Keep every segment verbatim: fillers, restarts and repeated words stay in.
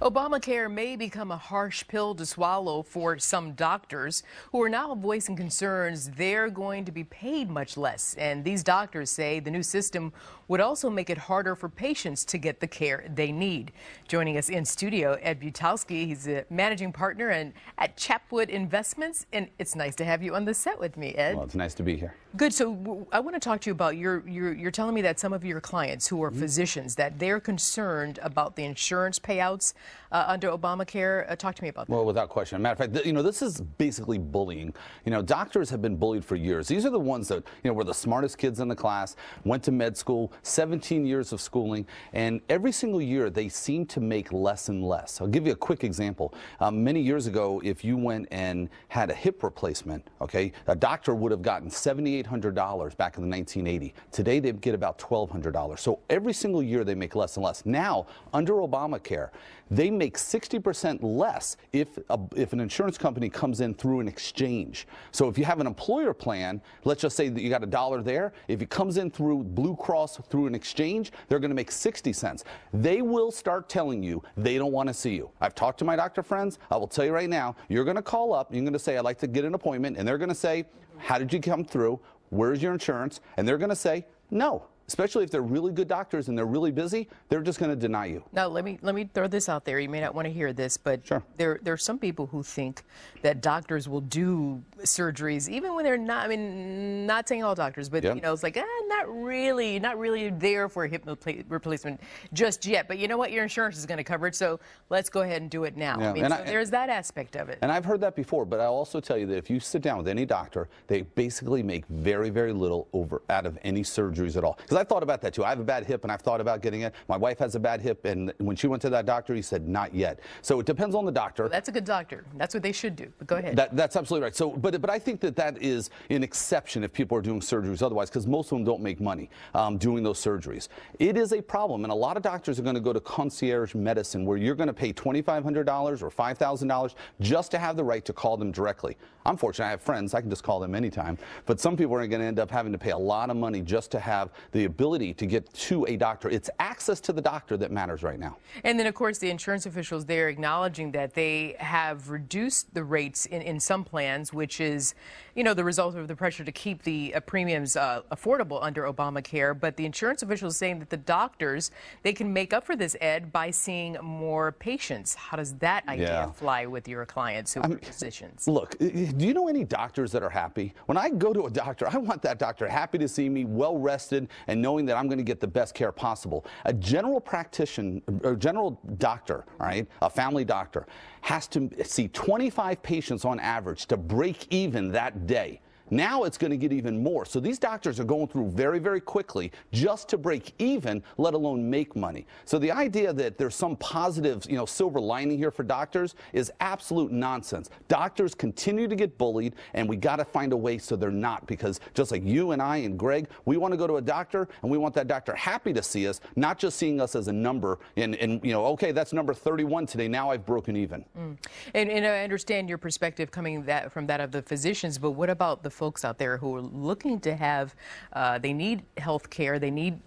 Obamacare may become a harsh pill to swallow for some doctors who are now voicing concerns they're going to be paid much less. And these doctors say the new system would also make it harder for patients to get the care they need. Joining us in studio, Ed Butowsky. He's a managing partner and at Chapwood Investments. And it's nice to have you on the set with me, Ed. Well, it's nice to be here. Good. So I want to talk to you about your, your you're telling me that some of your clients who are mm-hmm. physicians, that they're concerned about the insurance payouts uh, under Obamacare. Uh, talk to me about that. Well, without question. Matter of fact, you know, this is basically bullying. You know, doctors have been bullied for years. These are the ones that, you know, were the smartest kids in the class, went to med school, seventeen years of schooling, and every single year they seem to make less and less. I'll give you a quick example. Um, many years ago, if you went and had a hip replacement, okay, a doctor would have gotten seven thousand eight hundred dollars back in the nineteen eighty. Today they get about twelve hundred dollars. So every single year they make less and less. Now, under Obamacare, they make sixty percent less if a, if an insurance company comes in through an exchange. So if you have an employer plan, let's just say that you got a dollar there. If it comes in through Blue Cross through an exchange, they're going to make sixty cents. They will start telling you they don't want to see you. I've talked to my doctor friends. I will tell you right now, you're going to call up, you're going to say, I'd like to get an appointment, and they're going to say, how did you come through? Where's your insurance? And they're going to say, no. Especially if they're really good doctors and they're really busy, they're just going to deny you. Now, let me let me throw this out there. You may not want to hear this, but sure. there, there are some people who think that doctors will do surgeries even when they're not, I mean, not saying all doctors, but, yep. you know, it's like, ah, not really, not really there for a hip replacement just yet. But you know what? Your insurance is going to cover it, so let's go ahead and do it now. Yeah. I mean, so I, there's that aspect of it. And I've heard that before, but I'll also tell you that if you sit down with any doctor, they basically make very, very little over out of any surgeries at all. I've thought about that too. I have a bad hip and I've thought about getting it. My wife has a bad hip, and when she went to that doctor, he said, not yet. So it depends on the doctor. Well, that's a good doctor. That's what they should do. But go ahead. That, that's absolutely right. So, but, but I think that that is an exception if people are doing surgeries otherwise, because most of them don't make money um, doing those surgeries. It is a problem, and a lot of doctors are going to go to concierge medicine where you're going to pay twenty-five hundred dollars or five thousand dollars just to have the right to call them directly. I'm fortunate. I have friends. I can just call them anytime. But some people are going to end up having to pay a lot of money just to have the ability to get to a doctor. It's access to the doctor that matters right now. And then, of course, the insurance officials, they're acknowledging that they have reduced the rates in, in some plans, which is, you know, the result of the pressure to keep the uh, premiums uh, affordable under Obamacare. But the insurance officials saying that the doctors, they can make up for this, Ed, by seeing more patients. How does that idea yeah. fly with your clients who I mean, are physicians? Look, do you know any doctors that are happy? When I go to a doctor, I want that doctor happy to see me, well-rested, and knowing that I'm going to get the best care possible. A general practitioner, a general doctor, all right, a family doctor, has to see twenty-five patients on average to break even that day. Now it's going to get even more. So these doctors are going through very, very quickly just to break even, let alone make money. So the idea that there's some positive, you know, silver lining here for doctors is absolute nonsense. Doctors continue to get bullied, and we got to find a way so they're not, because just like you and I and Greg, we want to go to a doctor, and we want that doctor happy to see us, not just seeing us as a number and, and you know, okay, that's number thirty-one today. Now I've broken even. Mm. And, and I understand your perspective coming that from that of the physicians, but what about the folks out there who are looking to have, uh, they need health care, they need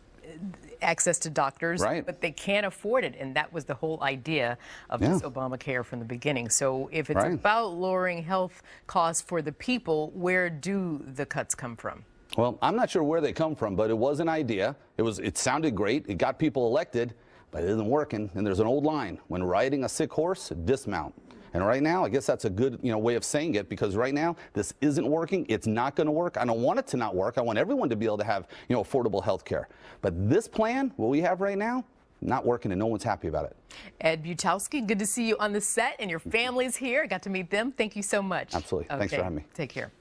access to doctors, right. but they can't afford it, and that was the whole idea of yeah. this Obamacare from the beginning. So if it's right. about lowering health costs for the people, where do the cuts come from? Well, I'm not sure where they come from, but it was an idea. It was, it sounded great. It got people elected, but it isn't working. And there's an old line, when riding a sick horse, dismount. And right now, I guess that's a good, you know, way of saying it, because right now this isn't working. It's not going to work. I don't want it to not work. I want everyone to be able to have, you know, affordable health care. But this plan, what we have right now, not working, and no one's happy about it. Ed Butowsky, good to see you on the set, and your family's here. I got to meet them. Thank you so much. Absolutely. Okay. Thanks for having me. Take care.